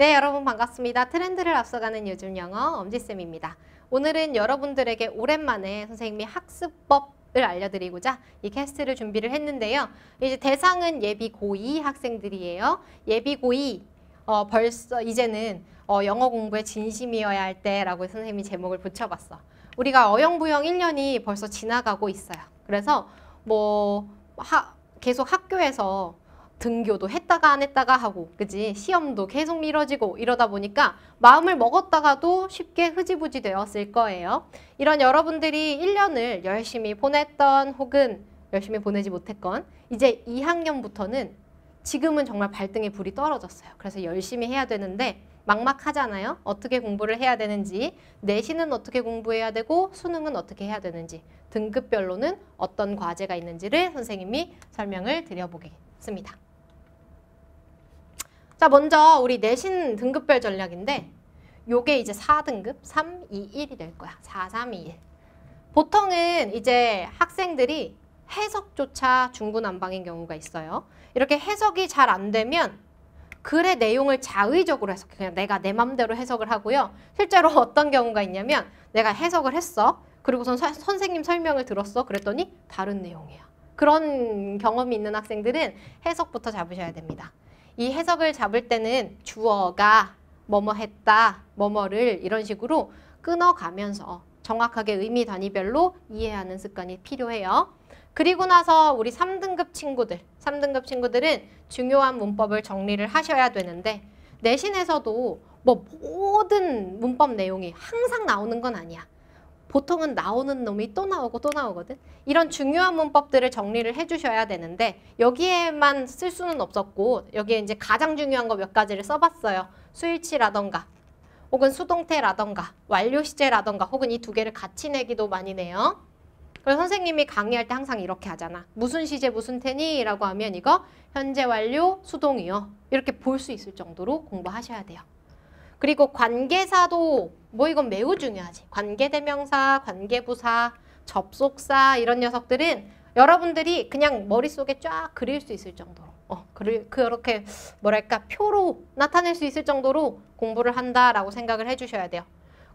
네, 여러분 반갑습니다. 트렌드를 앞서가는 요즘 영어 엄지쌤입니다. 오늘은 여러분들에게 오랜만에 선생님이 학습법을 알려드리고자 이 캐스트를 준비를 했는데요. 이제 대상은 예비 고2 학생들이에요. 예비 고2 벌써 이제는 영어 공부에 진심이어야 할 때라고 선생님이 제목을 붙여봤어. 우리가 어영부영 1년이 벌써 지나가고 있어요. 그래서 계속 학교에서 등교도 했다가 안 했다가 하고, 그지? 시험도 계속 미뤄지고 이러다 보니까 마음을 먹었다가도 쉽게 흐지부지 되었을 거예요. 이런 여러분들이 1년을 열심히 보냈던 혹은 열심히 보내지 못했건 이제 2학년부터는 지금은 정말 발등에 불이 떨어졌어요. 그래서 열심히 해야 되는데 막막하잖아요. 어떻게 공부를 해야 되는지, 내신은 어떻게 공부해야 되고 수능은 어떻게 해야 되는지, 등급별로는 어떤 과제가 있는지를 선생님이 설명을 드려보겠습니다. 자, 먼저 우리 내신 등급별 전략인데 요게 이제 4등급 3, 2, 1이 될 거야. 4, 3, 2, 1. 보통은 이제 학생들이 해석조차 중구난방인 경우가 있어요. 이렇게 해석이 잘 안 되면 글의 내용을 자의적으로 해석, 그냥 내가 내 맘대로 해석을 하고요. 실제로 어떤 경우가 있냐면 내가 해석을 했어. 그리고선 선생님 설명을 들었어. 그랬더니 다른 내용이야. 그런 경험이 있는 학생들은 해석부터 잡으셔야 됩니다. 이 해석을 잡을 때는 주어가 뭐뭐 했다, 뭐뭐를 이런 식으로 끊어가면서 정확하게 의미 단위별로 이해하는 습관이 필요해요. 그리고 나서 우리 3등급 친구들은 중요한 문법을 정리를 하셔야 되는데 내신에서도 모든 문법 내용이 항상 나오는 건 아니야. 보통은 나오는 놈이 또 나오고 또 나오거든. 이런 중요한 문법들을 정리를 해주셔야 되는데 여기에만 쓸 수는 없었고 여기에 이제 가장 중요한 거 몇 가지를 써봤어요. 수일치라던가 혹은 수동태라던가 완료시제라던가 혹은 이 두 개를 같이 내기도 많이 내요. 그래서 선생님이 강의할 때 항상 이렇게 하잖아. 무슨 시제 무슨 태니? 라고 하면 이거 현재 완료 수동이요. 이렇게 볼 수 있을 정도로 공부하셔야 돼요. 그리고 관계사도 이건 매우 중요하지. 관계대명사, 관계부사, 접속사 이런 녀석들은 여러분들이 그냥 머릿속에 쫙 그릴 수 있을 정도로 그렇게 표로 나타낼 수 있을 정도로 공부를 한다라고 생각을 해주셔야 돼요.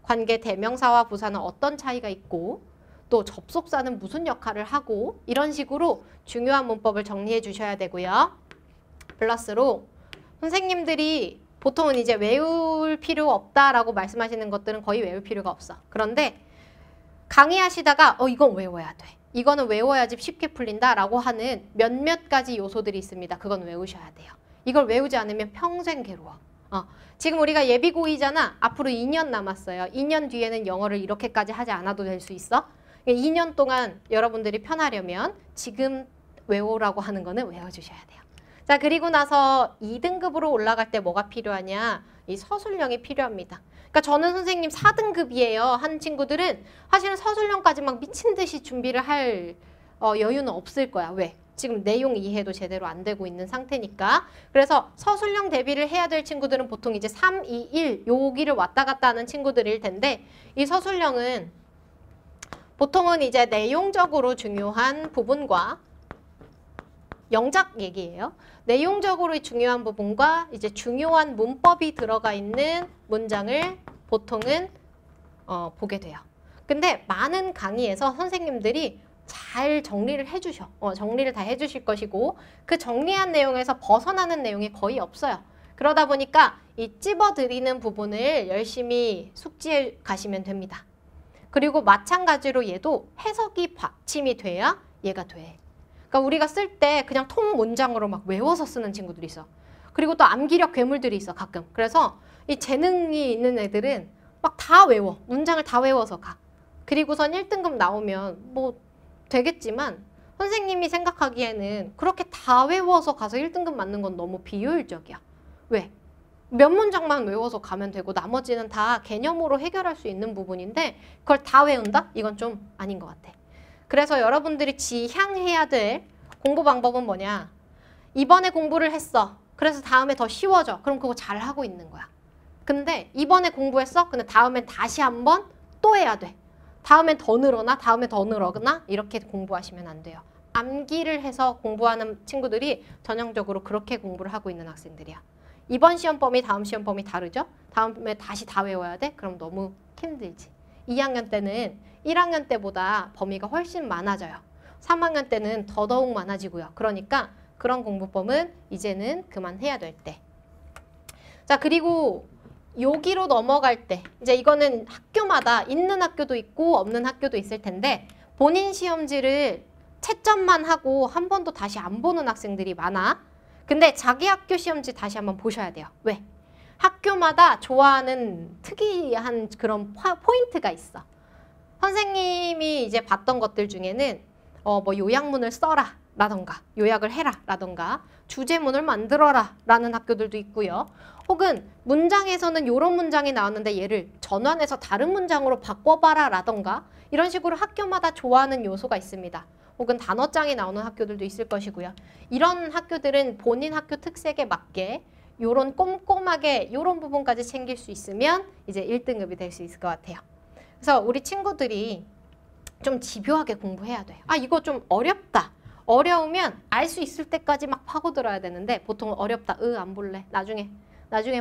관계대명사와 부사는 어떤 차이가 있고 또 접속사는 무슨 역할을 하고 이런 식으로 중요한 문법을 정리해 주셔야 되고요. 플러스로 선생님들이 보통은 이제 외울 필요 없다라고 말씀하시는 것들은 거의 외울 필요가 없어. 그런데 강의하시다가 이건 외워야 돼. 이거는 외워야지 쉽게 풀린다라고 하는 몇몇 가지 요소들이 있습니다. 그건 외우셔야 돼요. 이걸 외우지 않으면 평생 괴로워. 지금 우리가 예비 고2잖아. 앞으로 2년 남았어요. 2년 뒤에는 영어를 이렇게까지 하지 않아도 될 수 있어. 2년 동안 여러분들이 편하려면 지금 외우라고 하는 거는 외워주셔야 돼요. 자, 그리고 나서 2등급으로 올라갈 때 뭐가 필요하냐? 이 서술형이 필요합니다. 그러니까 저는 선생님 4등급이에요 하는 친구들은 사실은 서술형까지 막 미친 듯이 준비를 할 여유는 없을 거야. 왜? 지금 내용 이해도 제대로 안 되고 있는 상태니까. 그래서 서술형 대비를 해야 될 친구들은 보통 이제 3, 2, 1 여기를 왔다 갔다 하는 친구들일 텐데 이 서술형은 보통은 이제 내용적으로 중요한 부분과 영작 얘기예요. 내용적으로 중요한 부분과 이제 중요한 문법이 들어가 있는 문장을 보통은 보게 돼요. 근데 많은 강의에서 선생님들이 잘 정리를 해주셔. 정리를 다 해주실 것이고 그 정리한 내용에서 벗어나는 내용이 거의 없어요. 그러다 보니까 이 찝어드리는 부분을 열심히 숙지해 가시면 됩니다. 그리고 마찬가지로 얘도 해석이 받침이 돼야 얘가 돼. 그러니까 우리가 쓸 때 그냥 통 문장으로 막 외워서 쓰는 친구들이 있어. 그리고 또 암기력 괴물들이 있어 가끔. 그래서 이 재능이 있는 애들은 막 다 외워. 문장을 다 외워서 가. 그리고선 1등급 나오면 되겠지만 선생님이 생각하기에는 그렇게 다 외워서 가서 1등급 맞는 건 너무 비효율적이야. 왜? 몇 문장만 외워서 가면 되고 나머지는 다 개념으로 해결할 수 있는 부분인데 그걸 다 외운다? 이건 좀 아닌 것 같아. 그래서 여러분들이 지향해야 될 공부 방법은 뭐냐? 이번에 공부를 했어. 그래서 다음에 더 쉬워져. 그럼 그거 잘하고 있는 거야. 근데 이번에 공부했어? 근데 다음엔 다시 한번 또 해야 돼. 다음엔 더 늘어나? 다음에 더 늘어나? 이렇게 공부하시면 안 돼요. 암기를 해서 공부하는 친구들이 전형적으로 그렇게 공부를 하고 있는 학생들이야. 이번 시험범위 다음 시험범위 다르죠? 다음에 다시 다 외워야 돼? 그럼 너무 힘들지. 2학년 때는 1학년 때보다 범위가 훨씬 많아져요. 3학년 때는 더더욱 많아지고요. 그러니까 그런 공부법은 이제는 그만해야 될 때. 자, 그리고 여기로 넘어갈 때 이제 이거는 학교마다 있는 학교도 있고 없는 학교도 있을 텐데 본인 시험지를 채점만 하고 한 번도 다시 안 보는 학생들이 많아. 근데 자기 학교 시험지 다시 한번 보셔야 돼요. 왜? 학교마다 좋아하는 특이한 그런 포인트가 있어. 선생님이 이제 봤던 것들 중에는 뭐 요약문을 써라 라던가 요약을 해라 라던가 주제문을 만들어라 라는 학교들도 있고요. 혹은 문장에서는 이런 문장이 나왔는데 얘를 전환해서 다른 문장으로 바꿔봐라 라던가 이런 식으로 학교마다 좋아하는 요소가 있습니다. 혹은 단어장이 나오는 학교들도 있을 것이고요. 이런 학교들은 본인 학교 특색에 맞게 요런 꼼꼼하게 요런 부분까지 챙길 수 있으면 이제 1등급이 될 수 있을 것 같아요. 그래서 우리 친구들이 좀 집요하게 공부해야 돼요. 아, 이거 좀 어렵다. 어려우면 알 수 있을 때까지 막 파고들어야 되는데 보통 어렵다. 안 볼래. 나중에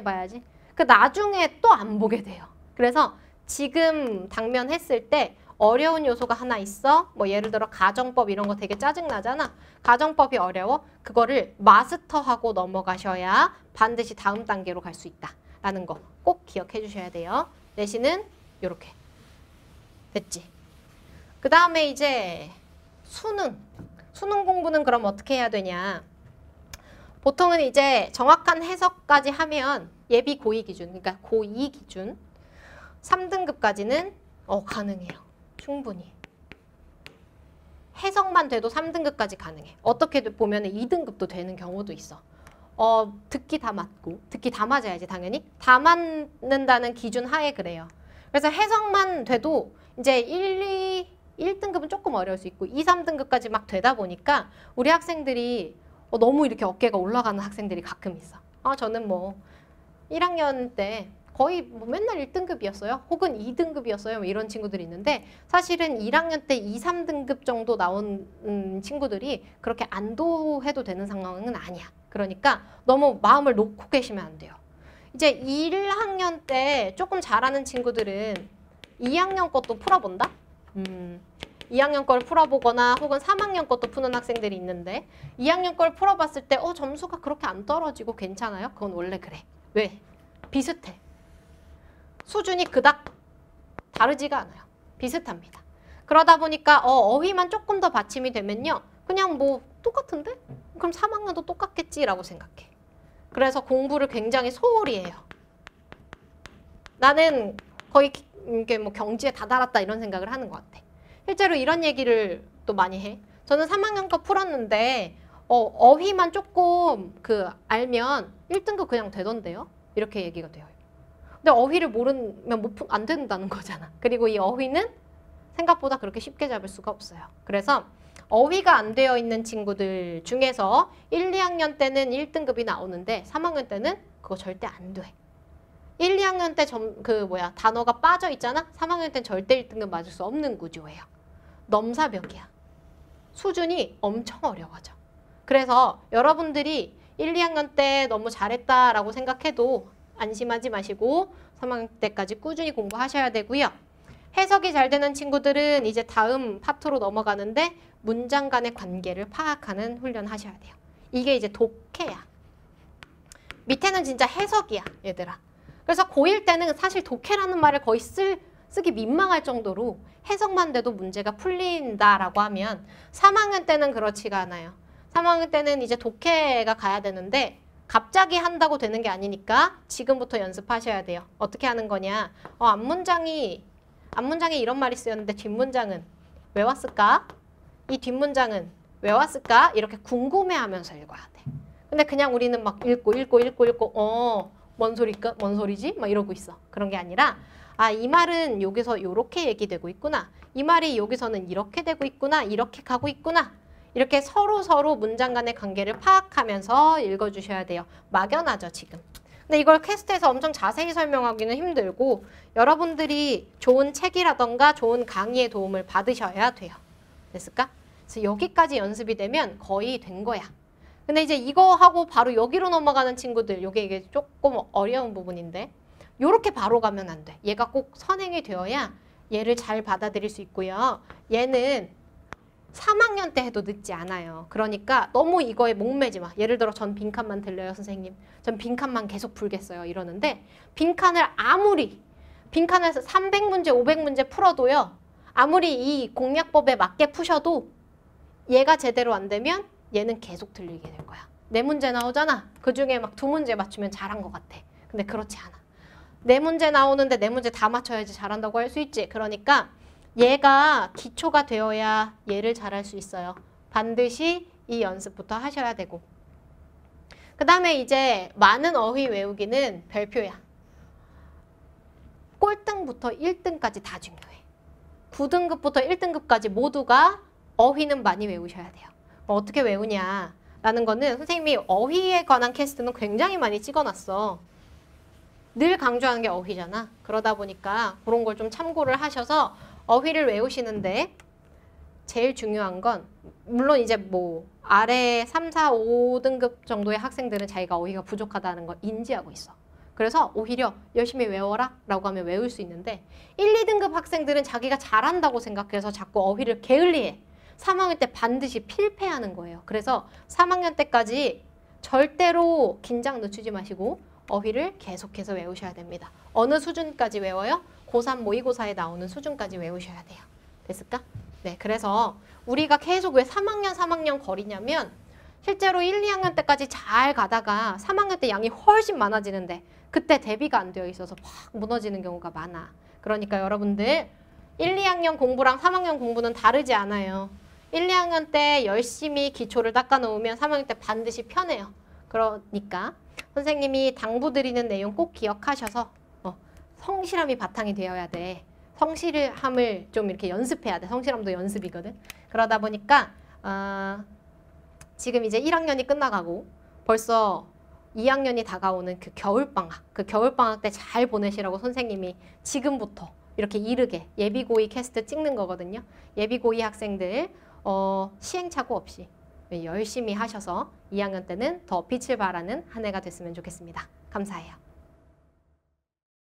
봐야지. 그 나중에 또 안 보게 돼요. 그래서 지금 당면했을 때 어려운 요소가 하나 있어. 뭐 예를 들어 가정법 이런 거 되게 짜증나잖아. 가정법이 어려워. 그거를 마스터하고 넘어가셔야 반드시 다음 단계로 갈 수 있다라는 거 꼭 기억해 주셔야 돼요. 내신은 요렇게. 됐지? 그 다음에 이제 수능. 수능 공부는 그럼 어떻게 해야 되냐. 보통은 이제 정확한 해석까지 하면 예비 고2 기준, 그러니까 고2 기준 3등급까지는 가능해요. 충분히. 해석만 돼도 3등급까지 가능해. 어떻게 보면 2등급도 되는 경우도 있어. 듣기 다 맞고, 듣기 다 맞아야지 당연히. 다 맞는다는 기준 하에 그래요. 그래서 해석만 돼도 이제 1등급은 조금 어려울 수 있고 2, 3등급까지 막 되다 보니까 우리 학생들이 너무 이렇게 어깨가 올라가는 학생들이 가끔 있어. 저는 뭐 1학년 때 거의 뭐 맨날 1등급이었어요. 혹은 2등급이었어요. 뭐 이런 친구들이 있는데 사실은 1학년 때 2, 3등급 정도 나온 친구들이 그렇게 안도해도 되는 상황은 아니야. 그러니까 너무 마음을 놓고 계시면 안 돼요. 이제 1학년 때 조금 잘하는 친구들은 2학년 것도 풀어본다? 2학년 걸 풀어보거나 혹은 3학년 것도 푸는 학생들이 있는데 2학년 걸 풀어봤을 때 점수가 그렇게 안 떨어지고 괜찮아요? 그건 원래 그래. 왜? 비슷해. 수준이 그닥 다르지가 않아요. 비슷합니다. 그러다 보니까 어휘만 조금 더 받침이 되면요. 그냥 뭐 똑같은데? 그럼 3학년도 똑같겠지라고 생각해. 그래서 공부를 굉장히 소홀히 해요. 나는 거의 이게 뭐 경지에 다다랐다 이런 생각을 하는 것 같아. 실제로 이런 얘기를 또 많이 해. 저는 3학년 거 풀었는데 어휘만 조금 알면 1등급 그냥 되던데요. 이렇게 얘기가 돼요. 근데 어휘를 모르면 안 된다는 거잖아. 그리고 이 어휘는 생각보다 그렇게 쉽게 잡을 수가 없어요. 그래서 어휘가 안 되어 있는 친구들 중에서 1, 2학년 때는 1등급이 나오는데 3학년 때는 그거 절대 안 돼. 1, 2학년 때 단어가 빠져 있잖아? 3학년 때는 절대 1등급 맞을 수 없는 구조예요. 넘사벽이야. 수준이 엄청 어려워져. 그래서 여러분들이 1, 2학년 때 너무 잘했다라고 생각해도 안심하지 마시고 3학년 때까지 꾸준히 공부하셔야 되고요. 해석이 잘 되는 친구들은 이제 다음 파트로 넘어가는데 문장 간의 관계를 파악하는 훈련 하셔야 돼요. 이게 이제 독해야. 밑에는 진짜 해석이야, 얘들아. 그래서 고1 때는 사실 독해라는 말을 거의 쓰기 민망할 정도로 해석만 돼도 문제가 풀린다라고 하면 3학년 때는 그렇지가 않아요. 3학년 때는 이제 독해가 가야 되는데 갑자기 한다고 되는 게 아니니까 지금부터 연습하셔야 돼요. 어떻게 하는 거냐. 앞문장에 이런 말이 쓰였는데 뒷문장은 왜 왔을까? 이 뒷문장은 왜 왔을까? 이렇게 궁금해하면서 읽어야 돼. 근데 그냥 우리는 막 읽고 뭔 소리지? 막 이러고 있어. 그런 게 아니라 이 말은 여기서 이렇게 얘기되고 있구나. 이 말이 여기서는 이렇게 되고 있구나. 이렇게 가고 있구나. 이렇게 서로 문장 간의 관계를 파악하면서 읽어주셔야 돼요. 막연하죠, 지금. 근데 이걸 퀘스트에서 엄청 자세히 설명하기는 힘들고 여러분들이 좋은 책이라던가 좋은 강의의 도움을 받으셔야 돼요. 됐을까? 그래서 여기까지 연습이 되면 거의 된 거야. 근데 이제 이거 하고 바로 여기로 넘어가는 친구들, 이게 조금 어려운 부분인데 요렇게 바로 가면 안 돼. 얘가 꼭 선행이 되어야 얘를 잘 받아들일 수 있고요. 얘는 3학년 때 해도 늦지 않아요. 그러니까 너무 이거에 목매지 마. 예를 들어 전 빈칸만 들려요, 선생님. 전 빈칸만 계속 풀겠어요. 이러는데 빈칸을 아무리 빈칸에서 300문제, 500문제 풀어도요. 아무리 이 공략법에 맞게 푸셔도 얘가 제대로 안 되면 얘는 계속 들리게 될 거야. 4문제 나오잖아. 그중에 막 2문제 맞추면 잘한 것 같아. 근데 그렇지 않아. 4문제 나오는데 4문제 다 맞춰야지 잘한다고 할 수 있지. 그러니까 얘가 기초가 되어야 얘를 잘할 수 있어요. 반드시 이 연습부터 하셔야 되고, 그 다음에 이제 많은 어휘 외우기는 별표야. 꼴등부터 1등까지 다 중요해. 9등급부터 1등급까지 모두가 어휘는 많이 외우셔야 돼요. 어떻게 외우냐 라는 거는, 선생님이 어휘에 관한 캐스트는 굉장히 많이 찍어놨어. 늘 강조하는 게 어휘잖아. 그러다 보니까 그런 걸 좀 참고를 하셔서 어휘를 외우시는데, 제일 중요한 건, 물론 이제 뭐 아래 3, 4, 5등급 정도의 학생들은 자기가 어휘가 부족하다는 걸 인지하고 있어. 그래서 오히려 열심히 외워라 라고 하면 외울 수 있는데, 1, 2등급 학생들은 자기가 잘한다고 생각해서 자꾸 어휘를 게을리해. 3학년 때 반드시 필패하는 거예요. 그래서 3학년 때까지 절대로 긴장 늦추지 마시고 어휘를 계속해서 외우셔야 됩니다. 어느 수준까지 외워요? 고3 모의고사에 나오는 수준까지 외우셔야 돼요. 됐을까? 네, 그래서 우리가 계속 왜 3학년 거리냐면, 실제로 1, 2학년 때까지 잘 가다가 3학년 때 양이 훨씬 많아지는데 그때 대비가 안 되어 있어서 확 무너지는 경우가 많아. 그러니까 여러분들 1, 2학년 공부랑 3학년 공부는 다르지 않아요. 1, 2학년 때 열심히 기초를 닦아놓으면 3학년 때 반드시 편해요. 그러니까 선생님이 당부드리는 내용 꼭 기억하셔서 성실함이 바탕이 되어야 돼. 성실함을 좀 이렇게 연습해야 돼. 성실함도 연습이거든. 그러다 보니까 지금 이제 1학년이 끝나가고 벌써 2학년이 다가오는 그 겨울방학, 때 잘 보내시라고 선생님이 지금부터 이렇게 이르게 예비고의 캐스트 찍는 거거든요. 예비고의 학생들 시행착오 없이 열심히 하셔서 2학년 때는 더 빛을 발하는 한 해가 됐으면 좋겠습니다. 감사해요.